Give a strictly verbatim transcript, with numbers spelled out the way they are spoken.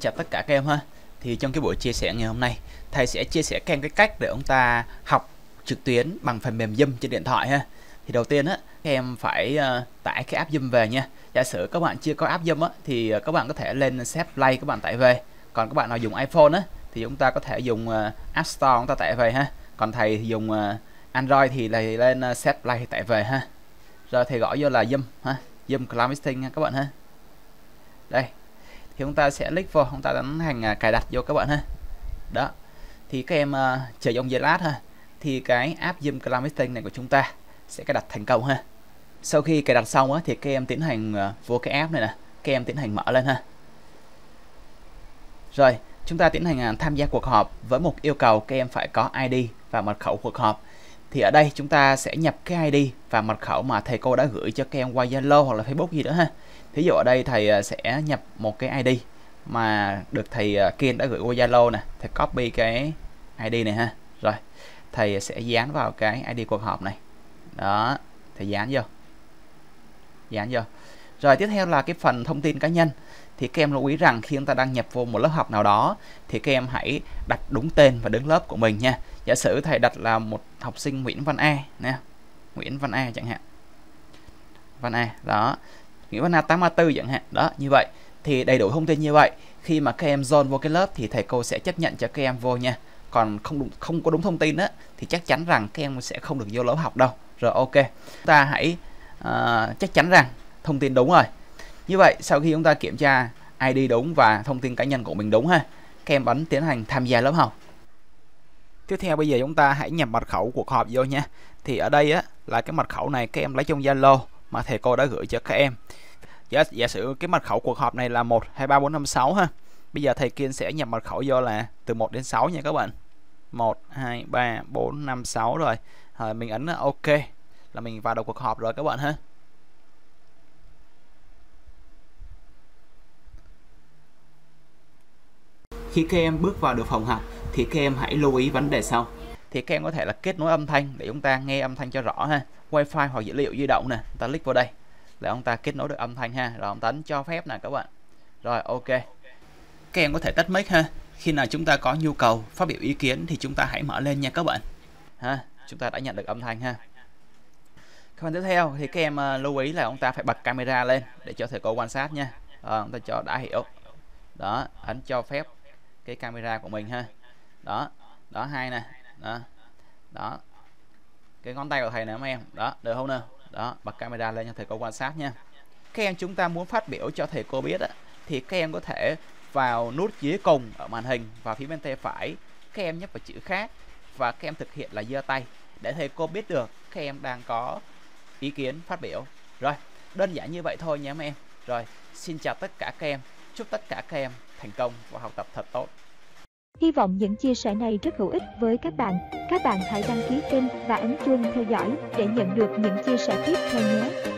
Chào tất cả các em ha. Thì trong cái buổi chia sẻ ngày hôm nay, thầy sẽ chia sẻ các em cái cách để ông ta học trực tuyến bằng phần mềm Zoom trên điện thoại ha. Thì đầu tiên á, các em phải uh, tải cái app Zoom về nha. Giả sử các bạn chưa có app Zoom á, thì các bạn có thể lên set play các bạn tải về. Còn các bạn nào dùng iPhone á, thì chúng ta có thể dùng uh, App Store chúng ta tải về ha. Còn thầy thì dùng uh, Android thì lại lên uh, set play tải về ha. Rồi thầy gọi vô là Zoom ha, Zoom Cloud Meeting ha các bạn ha. Đây. Thì chúng ta sẽ click vô, chúng ta đánh hành cài đặt vô các bạn ha. Đó. Thì các em uh, chờ trong giây lát ha. Thì cái app Zoom Cloud Meeting này của chúng ta sẽ cài đặt thành công ha. Sau khi cài đặt xong á, thì các em tiến hành uh, vô cái app này nè, các em tiến hành mở lên ha. Rồi, chúng ta tiến hành uh, tham gia cuộc họp với một yêu cầu các em phải có i đê và mật khẩu cuộc họp. Thì ở đây chúng ta sẽ nhập cái i đê và mật khẩu mà thầy cô đã gửi cho các em qua Zalo hoặc là Facebook gì đó ha. Thí dụ ở đây thầy sẽ nhập một cái i đê mà được thầy Kiên đã gửi qua Zalo nè, thầy copy cái i đê này ha. Rồi, thầy sẽ dán vào cái i đê cuộc họp này. Đó, thầy dán vô. Dán vô. Rồi tiếp theo là cái phần thông tin cá nhân. Thì các em lưu ý rằng khi chúng ta đăng nhập vô một lớp học nào đó thì các em hãy đặt đúng tên và đứng lớp của mình nha. Giả sử thầy đặt là một học sinh Nguyễn Văn A nè, Nguyễn Văn A chẳng hạn. Văn A, đó. Nguyễn Văn A tám mươi tư chẳng hạn. Đó, như vậy thì đầy đủ thông tin như vậy. Khi mà các em join vô cái lớp thì thầy cô sẽ chấp nhận cho các em vô nha. Còn không đúng, không có đúng thông tin á thì chắc chắn rằng các em sẽ không được vô lớp học đâu. Rồi ok. Chúng ta hãy uh, chắc chắn rằng thông tin đúng rồi. Như vậy sau khi chúng ta kiểm tra i đê đúng và thông tin cá nhân của mình đúng ha, các em bấm tiến hành tham gia lớp học. Tiếp theo bây giờ chúng ta hãy nhập mật khẩu cuộc họp vô nha. Thì ở đây á là cái mật khẩu này các em lấy trong Zalo mà thầy cô đã gửi cho các em. Giả, giả sử cái mật khẩu cuộc họp này là một hai ba bốn năm sáu ha. Bây giờ thầy Kiên sẽ nhập mật khẩu vô là từ một đến sáu nha các bạn. một hai ba bốn năm sáu rồi. Rồi mình ấn ok là mình vào đầu cuộc họp rồi các bạn ha. Khi các em bước vào được phòng học thì các em hãy lưu ý vấn đề sau. Thì các em có thể là kết nối âm thanh để chúng ta nghe âm thanh cho rõ ha. Wi-Fi hoặc dữ liệu di động nè, ta click vào đây là ông ta kết nối được âm thanh ha. Rồi ông ta ấn cho phép nè các bạn. Rồi ok. Các em có thể tắt mic ha. Khi nào chúng ta có nhu cầu phát biểu ý kiến thì chúng ta hãy mở lên nha các bạn. Ha, chúng ta đã nhận được âm thanh ha. Các phần tiếp theo thì các em lưu ý là ông ta phải bật camera lên để cho thầy cô quan sát nha. Rồi ông ta cho đã hiểu. Đó, ấn cho phép cái camera của mình ha. Đó, đó hai nè. Đó. Đó. Cái ngón tay của thầy nè mấy em. Đó, được không nào? Đó, bật camera lên cho thầy cô quan sát nha. Các em chúng ta muốn phát biểu cho thầy cô biết á, thì các em có thể vào nút dưới cùng ở màn hình và phía bên tay phải, các em nhấp vào chữ khác và các em thực hiện là giơ tay để thầy cô biết được các em đang có ý kiến phát biểu. Rồi, đơn giản như vậy thôi nha mấy em. Rồi, xin chào tất cả các em. Chúc tất cả các em thành công và học tập thật tốt. Hy vọng những chia sẻ này rất hữu ích với các bạn. Các bạn hãy đăng ký kênh và ấn chuông theo dõi để nhận được những chia sẻ tiếp theo nhé.